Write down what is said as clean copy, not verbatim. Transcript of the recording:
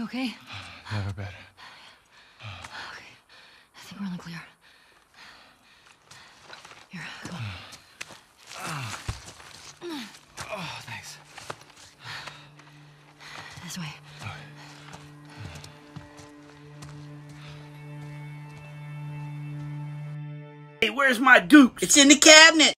You okay? Never better. Okay. I think we're in the clear. Here, come on. Oh, thanks. This way. Okay. Hey, where's my dukes? It's in the cabinet.